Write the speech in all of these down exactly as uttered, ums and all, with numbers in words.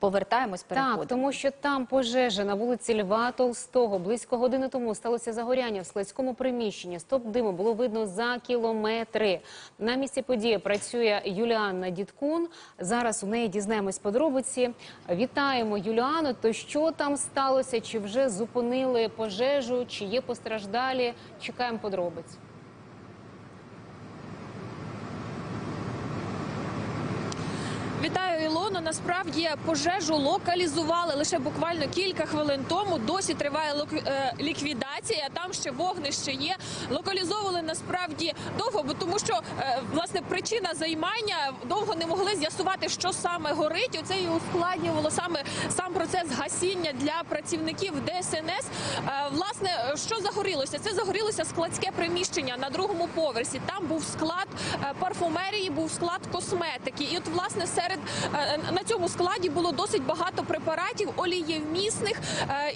Повертаємось, переходимо. Так, тому що там пожежа на вулиці Льва Толстого. Близько години тому сталося загоряння в складському приміщенні. Стовп диму було видно за кілометри. На місці події працює Юліанна Дідкун. Зараз у неї дізнаємось подробиці. Вітаємо, Юліано. То що там сталося? Чи вже зупинили пожежу? Чи є постраждалі? Чекаємо подробиць. Вітаю, Ілоно. Насправді пожежу локалізували лише буквально кілька хвилин тому. Досі триває ліквідація, там ще вогнище є. Локалізовували насправді довго, бо тому що власне причина займання довго не могли з'ясувати, що саме горить. Оце і ускладнювало саме сам процес гасіння для працівників ДСНС. Власне, що загорілося? Це загорілося складське приміщення на другому поверсі. Там був склад парфумерії, був склад косметики. І от власне серед на цьому складі було досить багато препаратів олієвмісних,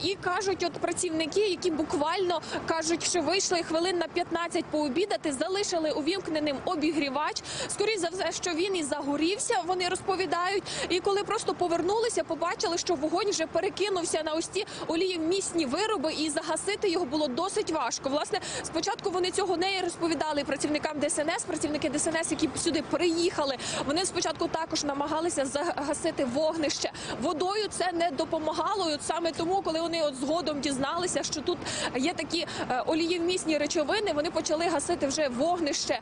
і кажуть, от працівники, які буквально кажуть, що вийшли хвилин на п'ятнадцять пообідати, залишили увімкненим обігрівач. Скоріше за все, що він і загорівся, вони розповідають. І коли просто повернулися, побачили, що вогонь вже перекинувся на ось ці олієвмісні вироби, і загасити його було досить важко. Власне, спочатку вони цього не розповідали працівникам ДСНС. Працівники ДСНС, які сюди приїхали, вони спочатку також намагалися загасити вогнище. Водою це не допомагало. І от саме тому, коли вони от згодом дізналися, що тут є такі олієвмісні речовини, вони почали гасити вже вогнище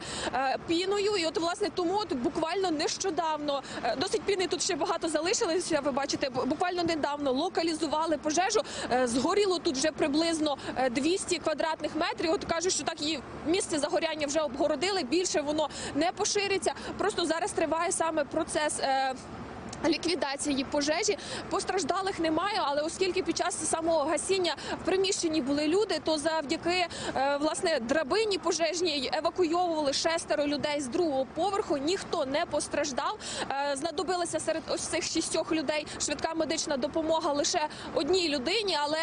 піною. І от, власне, тому от буквально нещодавно, досить піни тут ще багато залишилося, ви бачите, буквально недавно локалізували пожежу. Згоріло тут вже приблизно двісті квадратних метрів. От кажуть, що так, її місце загоряння вже обгородили, більше воно не пошириться. Просто зараз триває саме процес ліквідації пожежі. Постраждалих немає, але оскільки під час самого гасіння в приміщенні були люди, то завдяки власне драбині пожежній евакуйовували шестеро людей з другого поверху. Ніхто не постраждав. Знадобилася серед ось цих шістьох людей швидка медична допомога лише одній людині, але,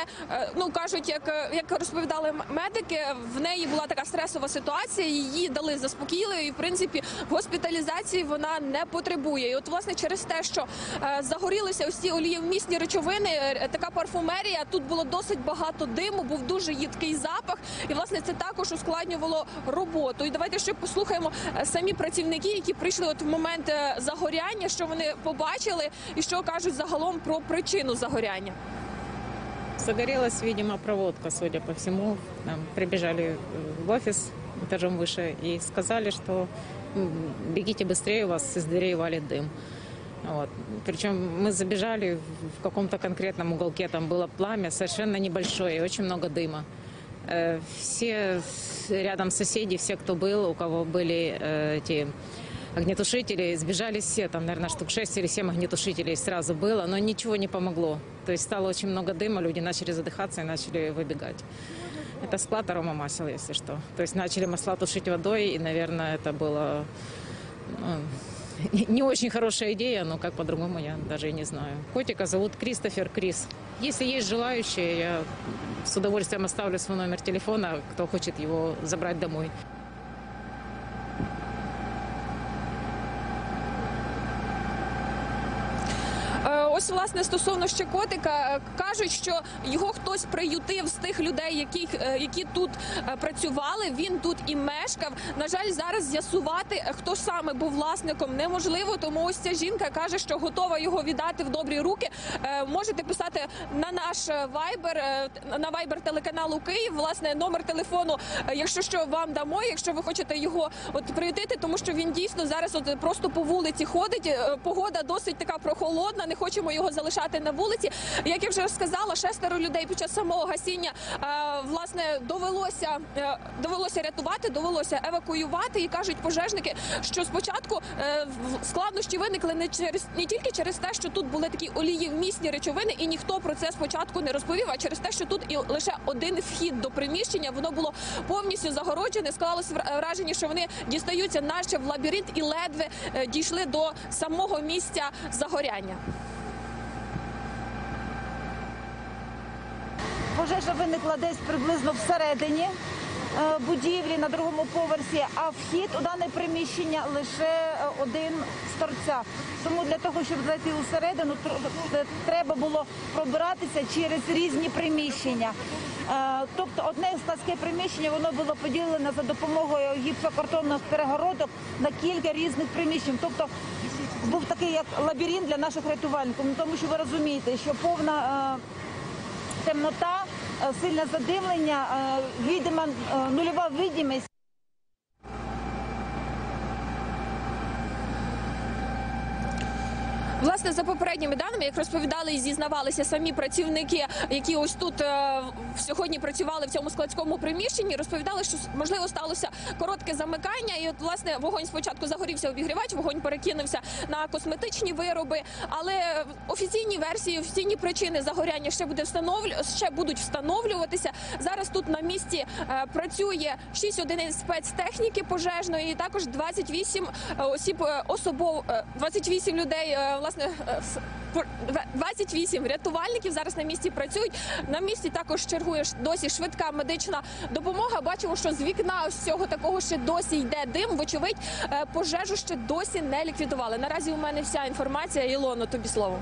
ну, кажуть, як, як розповідали медики, в неї була така стресова ситуація, її дали заспокійливо, і в принципі госпіталізації вона не потребує. І от власне через те, що загорілися ось ці олієвмісні речовини, така парфумерія, тут було досить багато диму, був дуже їдкий запах, і власне це також ускладнювало роботу. І давайте ще послухаємо самі працівники, які прийшли от в момент загоряння, що вони побачили і що кажуть загалом про причину загоряння. Загорілась, видимо, проводка, судя по всьому. Там прибіжали в офіс етажом вище і сказали, що бігіть швидше, у вас з дверей валить дим. Вот. Причем мы забежали в каком-то конкретном уголке, там было пламя, совершенно небольшое, очень много дыма. Все рядом соседи, все, кто был, у кого были эти огнетушители, сбежали все, там, наверное, штук шесть или семь огнетушителей сразу было, но ничего не помогло. То есть стало очень много дыма, люди начали задыхаться и начали выбегать. Это склад аромамасел, если что. То есть начали масла тушить водой, и, наверное, это было... Ну, не очень хорошая идея, но как по-другому я даже и не знаю. Котика зовут Кристофер, Крис. Если есть желающие, я с удовольствием оставлю свой номер телефона, кто хочет его забрать домой. Ось, власне, стосовно ще котика, кажуть, що його хтось приютив з тих людей, які, які тут працювали, він тут і мешкав. На жаль, зараз з'ясувати, хто саме був власником, неможливо, тому ось ця жінка каже, що готова його віддати в добрі руки. Можете писати на наш вайбер, на вайбер телеканалу «Київ», власне, номер телефону, якщо що, вам дамо, якщо ви хочете його от приютити, тому що він дійсно зараз от просто по вулиці ходить, погода досить така прохолодна, не хочемо його залишати на вулиці. Як я вже сказала, шестеро людей під час самого гасіння власне довелося довелося рятувати, довелося евакуювати. І кажуть пожежники, що спочатку складнощі виникли не через не тільки через те, що тут були такі олієвмісні речовини, і ніхто про це спочатку не розповів, а через те, що тут і лише один вхід до приміщення, воно було повністю загороджене. Склалось враження, що вони дістаються наче в лабіринт і ледве дійшли до самого місця загоряння. Пожежа виникла десь приблизно всередині будівлі на другому поверсі, а вхід у дане приміщення лише один з торця. Тому для того, щоб зайти усередину, треба було пробиратися через різні приміщення. Тобто одне складське приміщення, воно було поділено за допомогою гіпсокартонних перегородок на кілька різних приміщень. Тобто був такий як лабіринт для наших рятувальників, тому що ви розумієте, що повна темнота, сильне задимлення, видима, нульова видимість. Власне, за попередніми даними, як розповідали і зізнавалися самі працівники, які ось тут е, сьогодні працювали в цьому складському приміщенні, розповідали, що, можливо, сталося коротке замикання. І, от, власне, вогонь спочатку загорівся обігрівач, вогонь перекинувся на косметичні вироби. Але офіційні версії, офіційні причини загоряння ще, буде встановлю... ще будуть встановлюватися. Зараз тут на місці е, працює шість одиниць спецтехніки пожежної, і також двадцять вісім осіб, особов... двадцять вісім людей, е, власне, двадцять вісім рятувальників зараз на місці працюють. На місці також чергує досі швидка медична допомога. Бачимо, що з вікна ось цього такого ще досі йде дим. Вочевидь, пожежу ще досі не ліквідували. Наразі у мене вся інформація. Ілоно, тобі слово.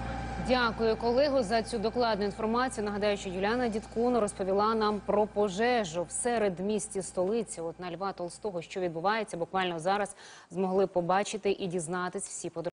Дякую, колего, за цю докладну інформацію. Нагадаю, що Юліана Дідкун розповіла нам про пожежу в середмісті столиці. От на Льва Толстого, що відбувається, буквально зараз змогли побачити і дізнатись всі подробиці.